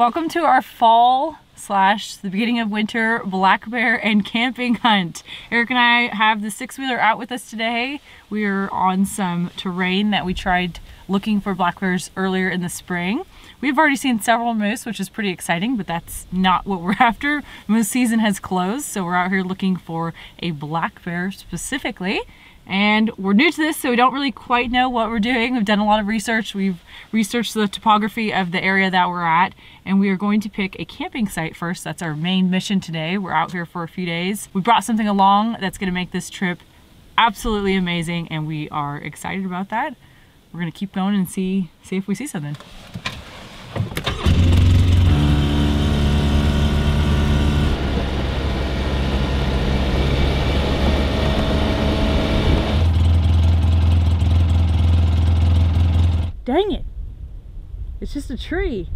Welcome to our fall / the beginning of winter black bear and camping hunt. Eric and I have the 6-wheeler out with us today. We're on some terrain that we tried looking for black bears earlier in the spring. We've already seen several moose, which is pretty exciting, but that's not what we're after. Moose season has closed, so we're out here looking for a black bear specifically. And we're new to this, so we don't really quite know what we're doing. We've done a lot of research. We've researched the topography of the area that we're at, and we are going to pick a camping site first. That's our main mission today. We're out here for a few days. We brought something along that's going to make this trip absolutely amazing, and we are excited about that. We're going to keep going and see if we see something. Dang it! It's just a tree.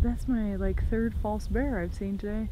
That's my like third false bear I've seen today.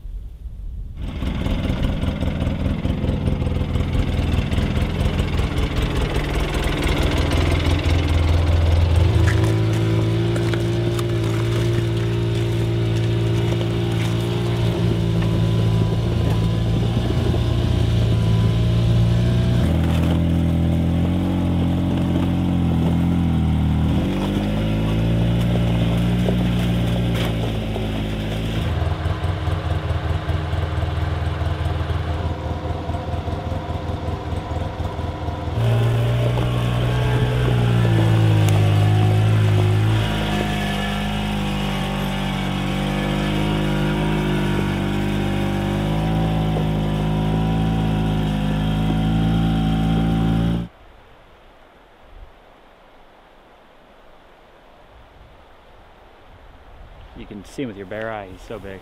See him with your bare eye. He's so big.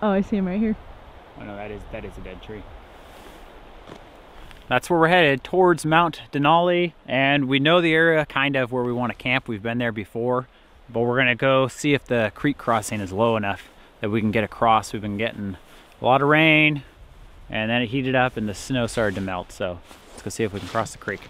Oh, I see him right here. Oh no, that is a dead tree. That's where we're headed, towards Mount Denali, and we know the area kind of where we want to camp. We've been there before, but we're gonna go see if the creek crossing is low enough that we can get across. We've been getting a lot of rain, and then it heated up, and the snow started to melt. So let's go see if we can cross the creek.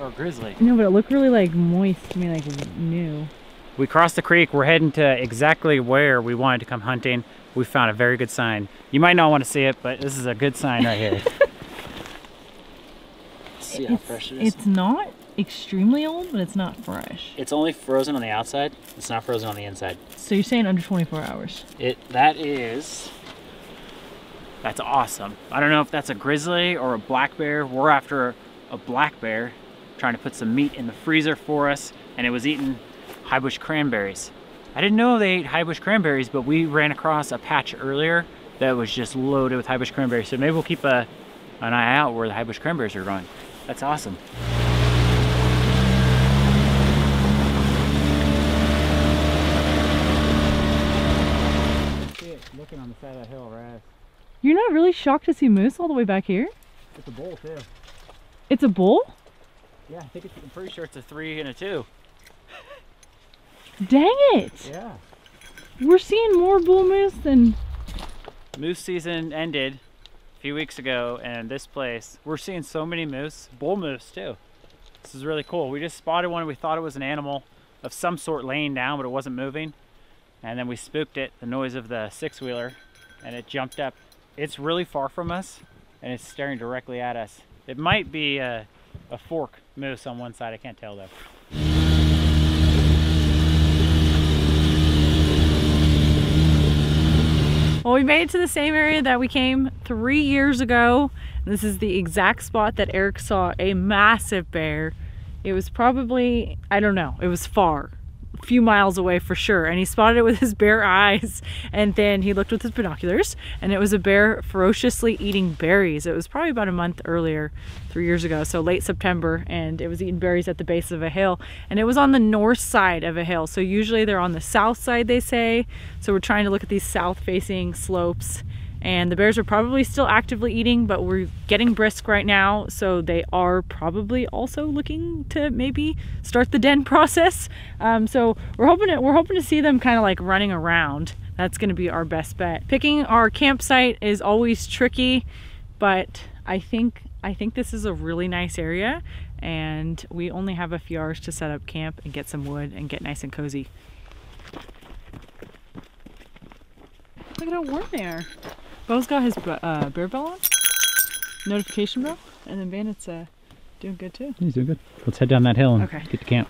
Or grizzly. No, but it looked really like moist to me, like new. We crossed the creek. We're heading to exactly where we wanted to come hunting. We found a very good sign. You might not want to see it, but this is a good sign right here. See how fresh it is? It's not extremely old, but it's not fresh. It's only frozen on the outside. It's not frozen on the inside. So you're saying under 24 hours? That's awesome. I don't know if that's a grizzly or a black bear. We're after a black bear, trying to put some meat in the freezer for us, and it was eating high bush cranberries. I didn't know they ate high bush cranberries, but we ran across a patch earlier that was just loaded with high bush cranberries. So maybe we'll keep an eye out where the high bush cranberries are growing. That's awesome. Looking on the side of that hill, right? You're not really shocked to see moose all the way back here? It's a bull too. It's a bull? Yeah, I'm pretty sure it's a 3 and a 2. Dang it! Yeah. We're seeing more bull moose than... Moose season ended a few weeks ago, and this place, we're seeing so many moose, bull moose too. This is really cool. We just spotted one. We thought it was an animal. of some sort laying down, but it wasn't moving. And then we spooked it, the noise of the six-wheeler, and it jumped up. It's really far from us, and it's staring directly at us. It might be a fork moose on one side, I can't tell though. Well, we made it to the same area that we came 3 years ago. This is the exact spot that Eric saw a massive bear. It was probably, I don't know, it was far, a few miles away for sure. And he spotted it with his bare eyes. And then he looked with his binoculars, and it was a bear ferociously eating berries. It was probably about a month earlier, 3 years ago, so late September, and it was eating berries at the base of a hill. And it was on the north side of a hill. So usually they're on the south side, they say. So we're trying to look at these south-facing slopes. And the bears are probably still actively eating, but we're getting brisk right now, so they are probably also looking to maybe start the den process. So we're hoping to see them kind of like running around. That's going to be our best bet. Picking our campsite is always tricky, but I think this is a really nice area, and we only have a few hours to set up camp and get some wood and get nice and cozy. Look at how warm they are. Bo's got his bear bell on, notification bell, and then Bandit's doing good too. He's doing good. Let's head down that hill and get to camp.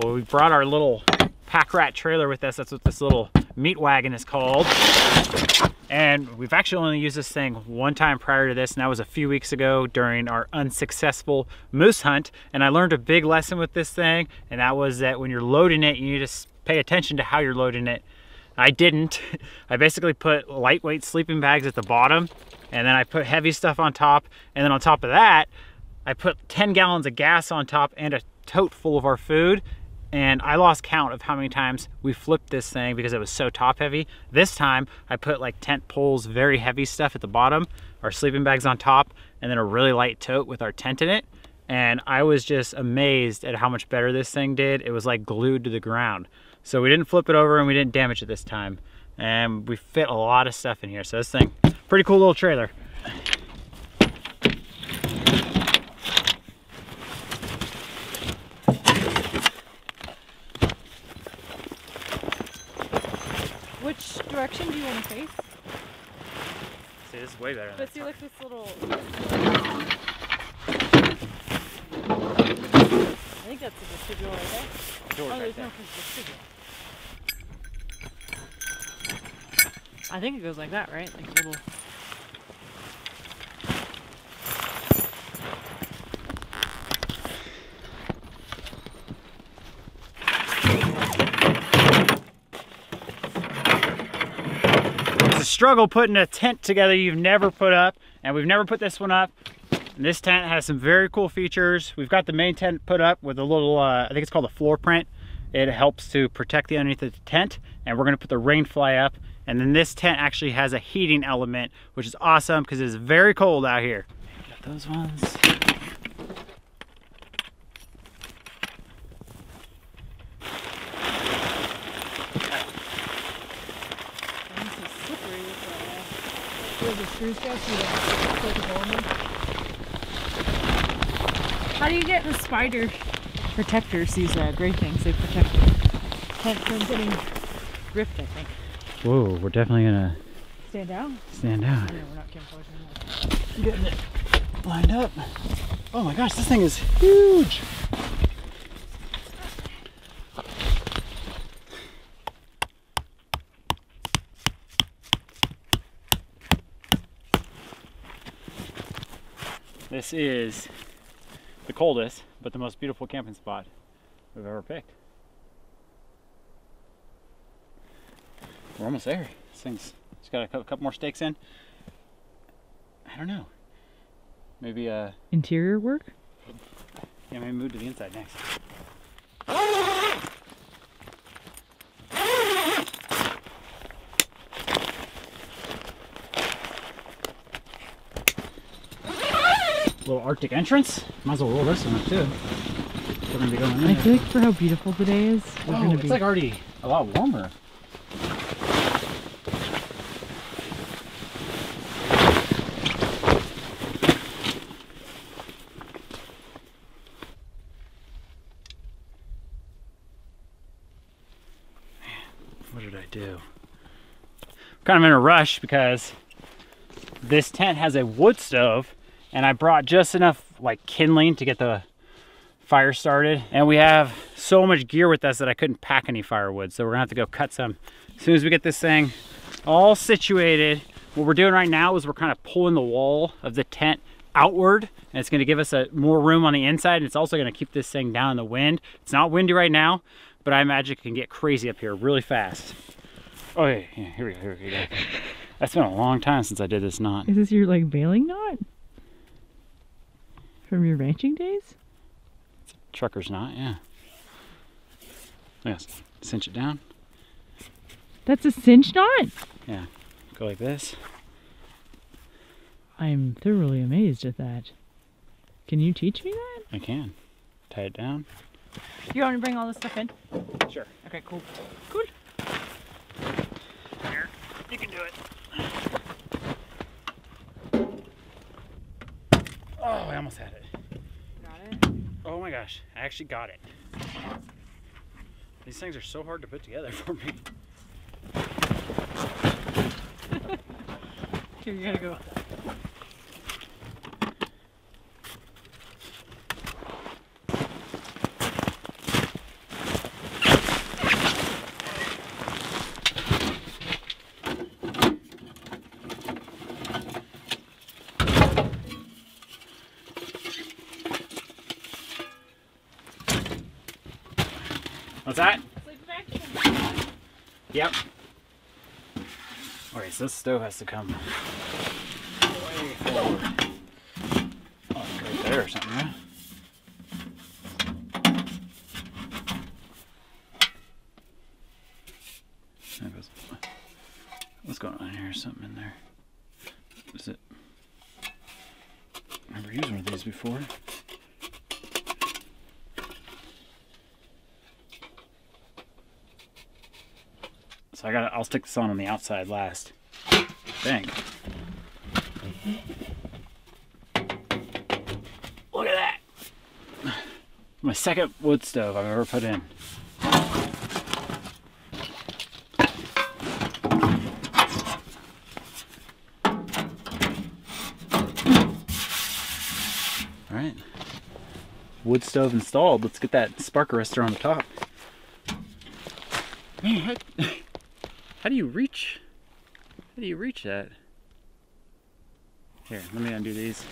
Well, we brought our little pack rat trailer with us. That's what this little meat wagon is called. And we've actually only used this thing one time prior to this, and that was a few weeks ago during our unsuccessful moose hunt. And I learned a big lesson with this thing, and that was that when you're loading it, you need to pay attention to how you're loading it. I didn't. I basically put lightweight sleeping bags at the bottom, and then I put heavy stuff on top, and then on top of that, I put 10 gallons of gas on top and a tote full of our food. And I lost count of how many times we flipped this thing because it was so top heavy. This time I put like tent poles, very heavy stuff at the bottom, our sleeping bags on top, and then a really light tote with our tent in it. And I was just amazed at how much better this thing did. It was like glued to the ground. So we didn't flip it over and we didn't damage it this time. And we fit a lot of stuff in here. So this thing, pretty cool little trailer. Which direction do you want to face? See, this is way better. But see, look at this little... I think that's a vestibule right there. Door's right there. No vestibule. I think it goes like that, right? Like a little... Struggle putting a tent together you've never put up, and we've never put this one up. And this tent has some very cool features. We've got the main tent put up with a little, I think it's called a floor print. It helps to protect the underneath of the tent, and we're gonna put the rain fly up. And then this tent actually has a heating element, which is awesome because it's very cold out here. Got those ones. How do you get the spider protectors? These gray things, they protect the tent from getting ripped, I think. Whoa, we're definitely gonna stand out. Stand out. Yeah, we're not camouflaging. Getting it lined up. Oh my gosh, this thing is huge. This is the coldest, but the most beautiful camping spot we've ever picked. We're almost there. This thing's just got a couple more stakes in. I don't know. Maybe interior work? Yeah, maybe move to the inside next. Little Arctic entrance. Might as well roll this one up too. We're gonna be going in there. I feel like for how beautiful today is, we're gonna be... It's like already a lot warmer. What did I do? I'm kind of in a rush because this tent has a wood stove and I brought just enough like kindling to get the fire started. And we have so much gear with us that I couldn't pack any firewood. So we're gonna have to go cut some. As soon as we get this thing all situated, what we're doing right now is we're kind of pulling the wall of the tent outward, and it's gonna give us more room on the inside. And it's also gonna keep this thing down in the wind. It's not windy right now, but I imagine it can get crazy up here really fast. Oh yeah, here we go. That's been a long time since I did this knot. Is this your like bailing knot? From your ranching days? It's a trucker's knot, yeah. Yes, cinch it down. That's a cinch knot? Yeah, go like this. I'm thoroughly amazed at that. Can you teach me that? I can. Tie it down. You want me to bring all this stuff in? Sure. Okay, cool. Cool. Here, you can do it. Oh, I almost had it. Got it? Oh my gosh, I actually got it. These things are so hard to put together for me. Here, you gotta go. What's that? Yep. Alright, so this stove has to come way forward. Oh, like right there or something, right? There goes. What's going on here? Something in there. What is it? I've never used one of these before. So I'll stick this on the outside last. Dang. Look at that. My second wood stove I've ever put in. All right, wood stove installed. Let's get that spark arrestor on the top. Man, How do you reach that? Here, let me undo these.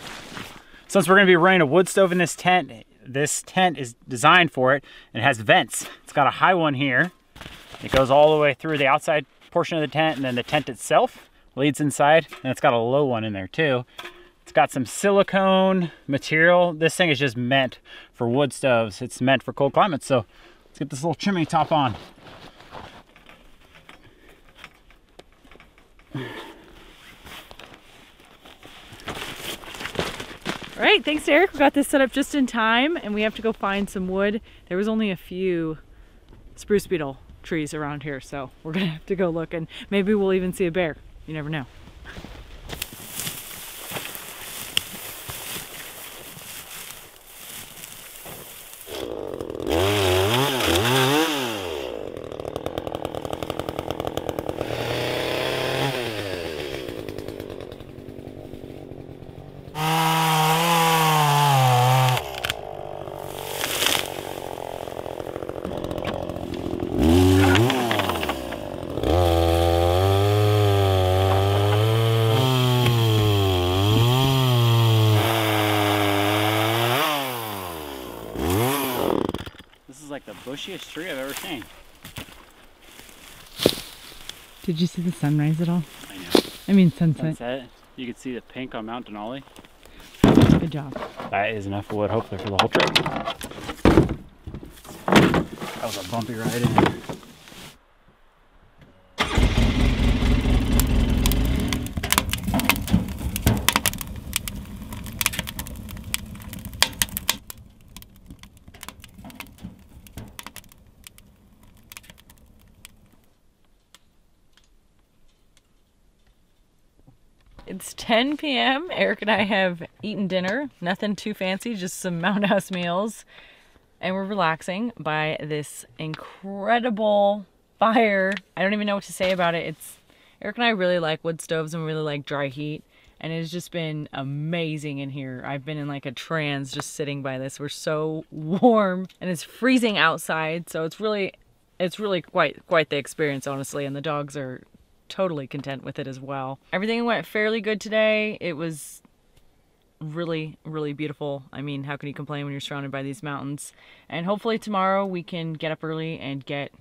Since we're gonna be running a wood stove in this tent is designed for it, and it has vents. It's got a high one here. It goes all the way through the outside portion of the tent, and then the tent itself leads inside, and it's got a low one in there too. It's got some silicone material. This thing is just meant for wood stoves. It's meant for cold climates, so let's get this little chimney top on. All right, thanks to Eric. We got this set up just in time, and we have to go find some wood. There was only a few spruce beetle trees around here, so we're gonna have to go look, and maybe we'll even see a bear. You never know. Bushiest tree I've ever seen. Did you see the sunrise at all? I know. I mean sunset. Sunset. You could see the pink on Mount Denali. Good job. That is enough wood, hopefully, for the whole trip. That was a bumpy ride in here. It's 10 p.m. Eric and I have eaten dinner. Nothing too fancy, just some Mountain House meals. And we're relaxing by this incredible fire. I don't even know what to say about it. Eric and I really like wood stoves and we really like dry heat. And it's just been amazing in here. I've been in like a trance just sitting by this. We're so warm and it's freezing outside. So it's really quite the experience, honestly. And the dogs are totally content with it as well. Everything went fairly good today. It was really, really beautiful. I mean, how can you complain when you're surrounded by these mountains? And hopefully tomorrow we can get up early and get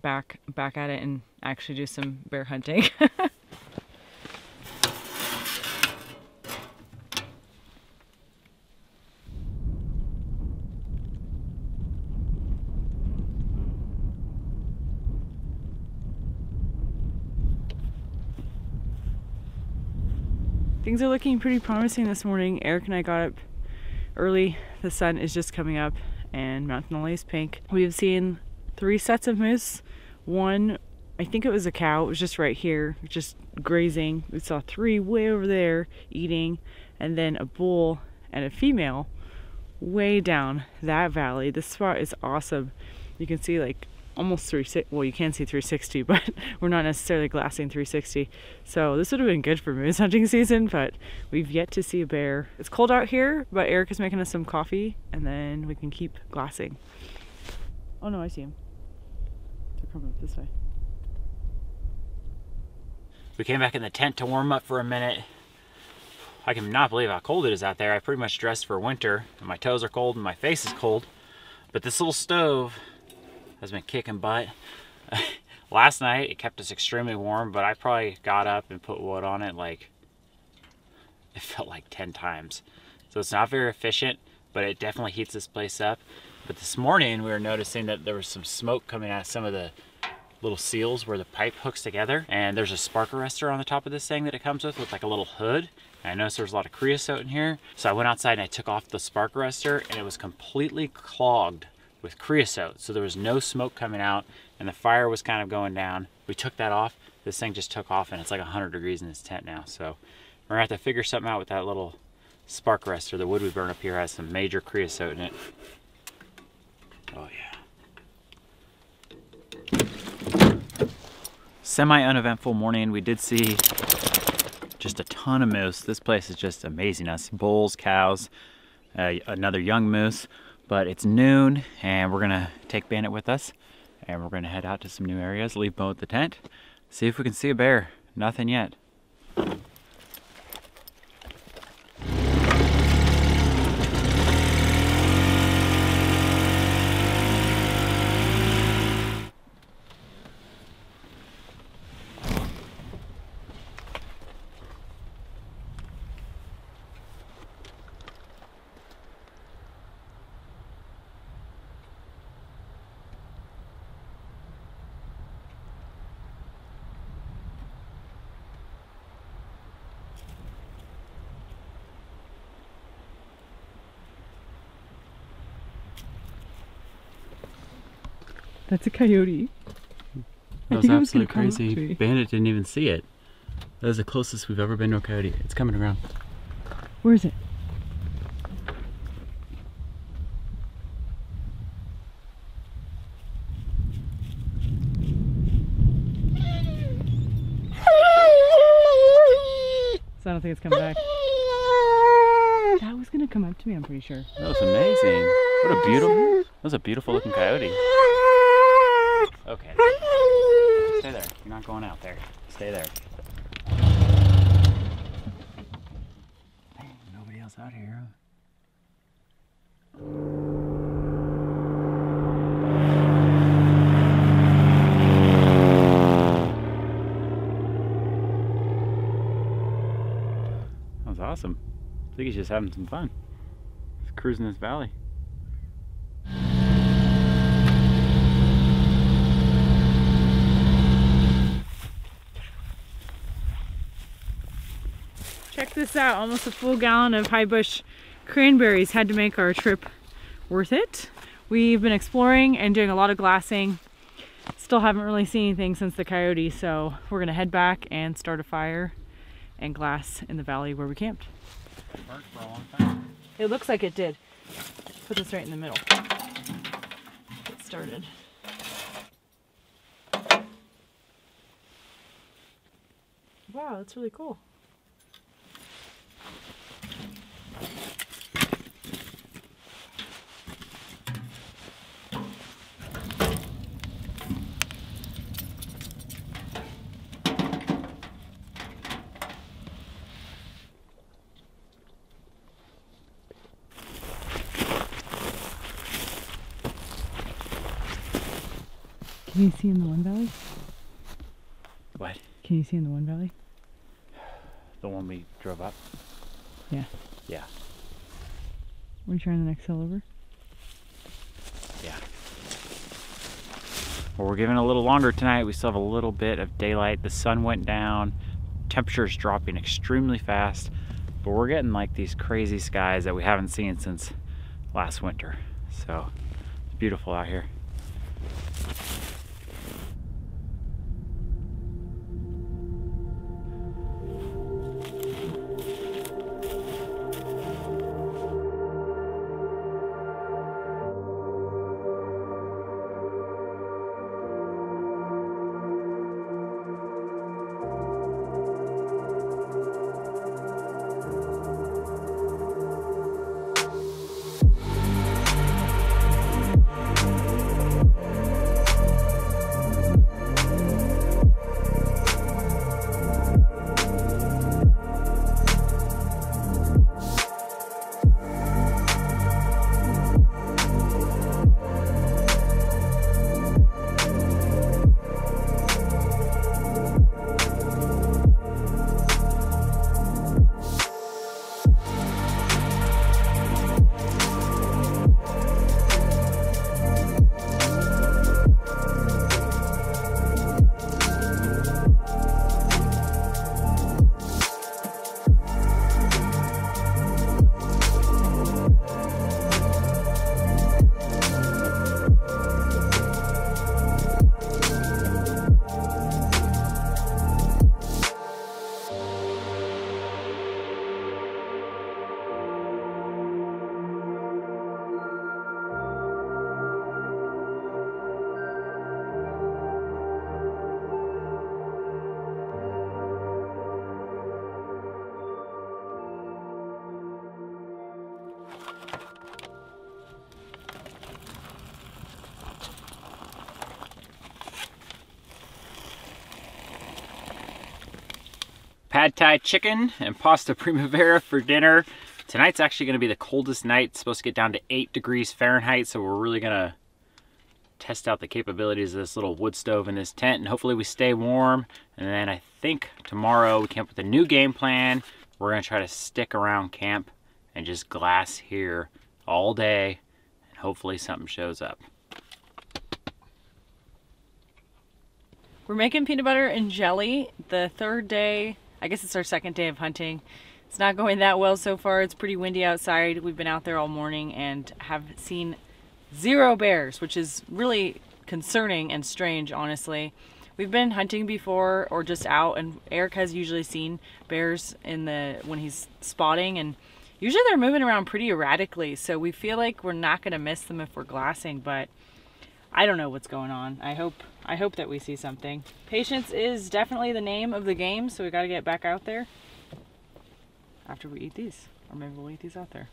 back at it and actually do some bear hunting. Things are looking pretty promising this morning. Eric and I got up early. The sun is just coming up and Mount Denali is pink. We've seen 3 sets of moose. One, I think it was a cow. It was just right here, just grazing. We saw 3 way over there eating, and then a bull and a female way down that valley. This spot is awesome. You can see like almost 360, well, you can see 360, but we're not necessarily glassing 360. So this would have been good for moose hunting season, but we've yet to see a bear. It's cold out here, but Eric is making us some coffee and then we can keep glassing. Oh no, I see him. They're coming up this way. We came back in the tent to warm up for a minute. I cannot believe how cold it is out there. I pretty much dressed for winter and my toes are cold and my face is cold, but this little stove has been kicking butt. Last night it kept us extremely warm, but I probably got up and put wood on it like, it felt like 10 times. So it's not very efficient, but it definitely heats this place up. But this morning we were noticing that there was some smoke coming out of some of the little seals where the pipe hooks together. And there's a spark arrestor on the top of this thing that it comes with like a little hood. And I noticed there was a lot of creosote in here. So I went outside and I took off the spark arrestor and it was completely clogged with creosote, so there was no smoke coming out and the fire was kind of going down. We took that off. This thing just took off and it's like 100 degrees in this tent now, so we're gonna have to figure something out with that little spark arrestor. The wood we burn up here has some major creosote in it. Oh yeah. Semi-uneventful morning. We did see just a ton of moose. This place is just amazing us. Bulls, cows, another young moose. But it's noon and we're gonna take Bandit with us and we're gonna head out to some new areas, leave Bo at the tent, see if we can see a bear. Nothing yet. That's a coyote. That was absolutely crazy. Bandit didn't even see it. That was the closest we've ever been to a coyote. It's coming around. Where is it? So I don't think it's coming back. That was gonna come up to me, I'm pretty sure. That was amazing. What a beautiful, that was a beautiful looking coyote. Okay. Stay there. You're not going out there. Stay there. Dang, nobody else out here, huh? awesome. I think he's just having some fun. He's cruising this valley. Check this out, almost a full gallon of high bush cranberries. Had to make our trip worth it. We've been exploring and doing a lot of glassing. Still haven't really seen anything since the coyote, so we're gonna head back and start a fire and glass in the valley where we camped. It worked for a long time. It looks like it did. Put this right in the middle. Get started. Wow, that's really cool. Can you see in the one valley? What? Can you see in the one valley? The one we drove up? Yeah. Yeah. Were you trying the next hill over? Yeah. Well, we're giving a little longer tonight. We still have a little bit of daylight. The sun went down. Temperature's dropping extremely fast. But we're getting like these crazy skies that we haven't seen since last winter. So, it's beautiful out here. Pad Thai chicken and pasta primavera for dinner. Tonight's actually gonna be the coldest night. It's supposed to get down to 8 degrees Fahrenheit, so we're really gonna test out the capabilities of this little wood stove in this tent, and hopefully we stay warm. And then I think tomorrow we camp with a new game plan. We're gonna try to stick around camp and just glass here all day, and hopefully something shows up. We're making peanut butter and jelly the third day. I guess it's our second day of hunting. It's not going that well so far. It's pretty windy outside. We've been out there all morning and have seen 0 bears, which is really concerning and strange, honestly. We've been hunting before or just out, and Eric has usually seen bears when he's spotting, and usually they're moving around pretty erratically, so we feel like we're not gonna miss them if we're glassing, but I don't know what's going on. I hope that we see something. Patience is definitely the name of the game, so we gotta get back out there after we eat these. Or maybe we'll eat these out there.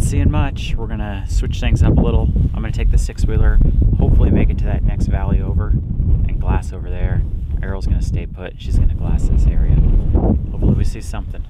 not seeing much, we're gonna switch things up a little. I'm gonna take the six-wheeler, hopefully make it to that next valley over, and glass over there. Errol's gonna stay put, she's gonna glass this area. Hopefully we see something.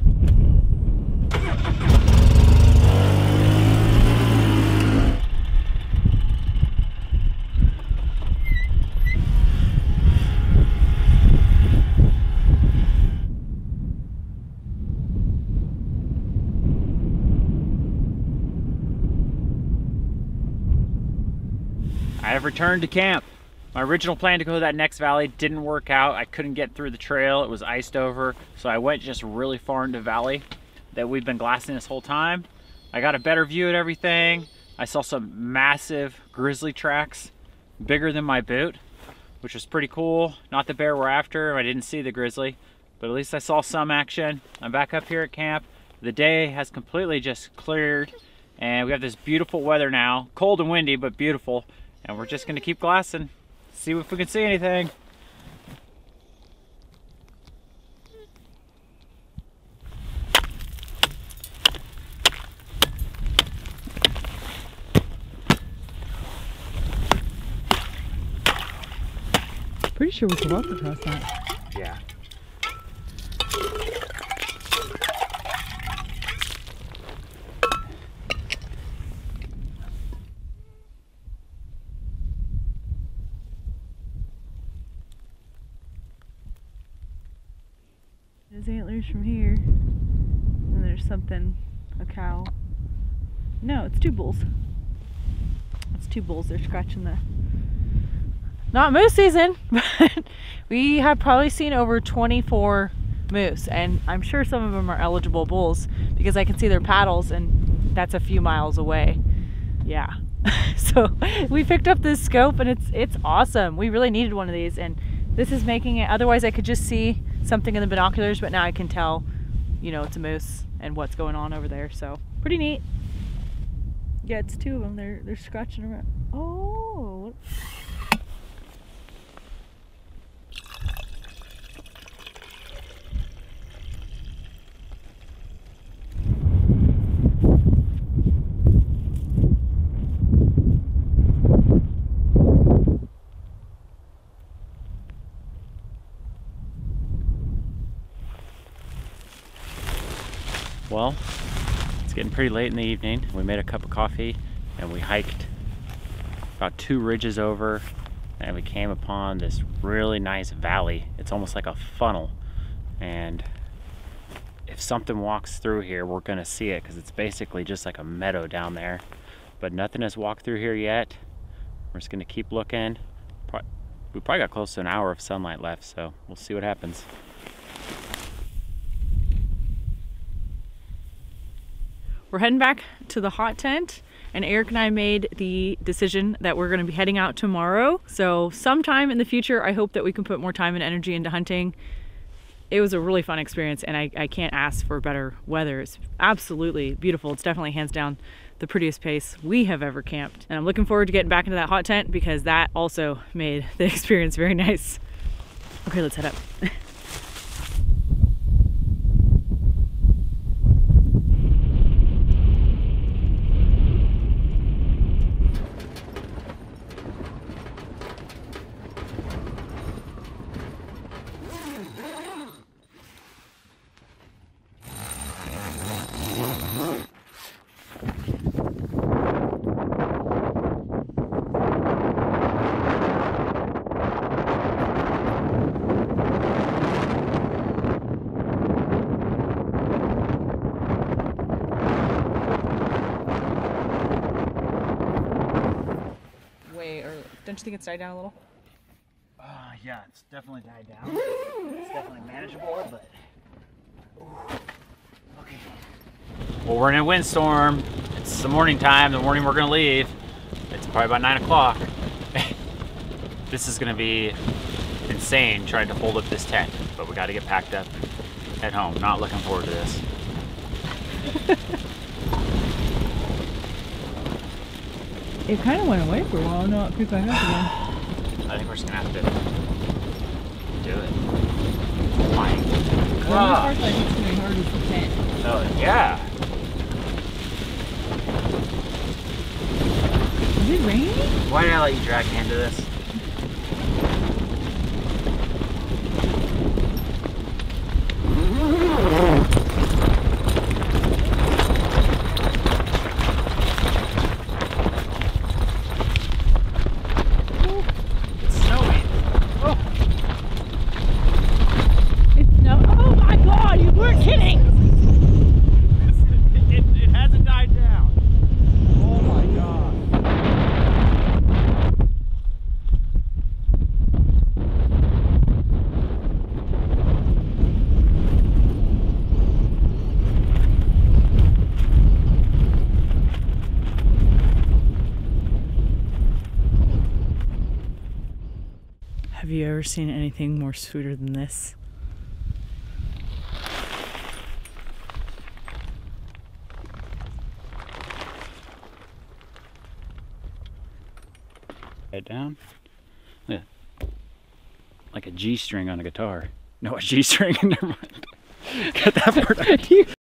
I have returned to camp. My original plan to go to that next valley didn't work out. I couldn't get through the trail, it was iced over. So I went just really far into the valley that we've been glassing this whole time. I got a better view at everything. I saw some massive grizzly tracks, bigger than my boot, which was pretty cool. Not the bear we're after, I didn't see the grizzly, but at least I saw some action. I'm back up here at camp. The day has completely just cleared and we have this beautiful weather now. Cold and windy, but beautiful. And we're just gonna keep glassing, see if we can see anything. Pretty sure we can walk across that. Yeah. Antlers from here, and there's something, a cow. No, it's two bulls. It's two bulls. They're scratching the. Not moose season, but we have probably seen over 24 moose, and I'm sure some of them are eligible bulls because I can see their paddles, and that's a few miles away. Yeah. So we picked up this scope, and it's awesome. We really needed one of these, and this is making it. Otherwise, I could just see something in the binoculars, but now I can tell, you know, it's a moose and what's going on over there. So pretty neat. Yeah, it's two of them. They're scratching around. Oh. Well, it's getting pretty late in the evening. We made a cup of coffee and we hiked about two ridges over and we came upon this really nice valley. It's almost like a funnel. And if something walks through here, we're gonna see it because it's basically just like a meadow down there. But nothing has walked through here yet. We're just gonna keep looking. We probably got close to an hour of sunlight left, so we'll see what happens. We're heading back to the hot tent, and Eric and I made the decision that we're gonna be heading out tomorrow. So sometime in the future, I hope that we can put more time and energy into hunting. It was a really fun experience, and I can't ask for better weather. It's absolutely beautiful. It's definitely hands down the prettiest place we have ever camped. And I'm looking forward to getting back into that hot tent because that also made the experience very nice. Okay, let's head up. Don't you think it's died down a little? Yeah, it's definitely died down. It's definitely manageable, but... Ooh. Okay. Well, we're in a windstorm. It's the morning time, the morning we're gonna leave. It's probably about 9 o'clock. This is gonna be insane trying to hold up this tent, but we gotta get packed up and head home. Not looking forward to this. It kind of went away for a while, now it creeps back up again. I think we're just gonna have to do it. Why? Well, the first, like, it's gonna be hard as the tent. Oh, yeah. Why did I let you drag me into this? Have you ever seen anything more sweeter than this? Head down. Yeah. Like a G string on a guitar. No, a G string. Never mind. Cut that part out.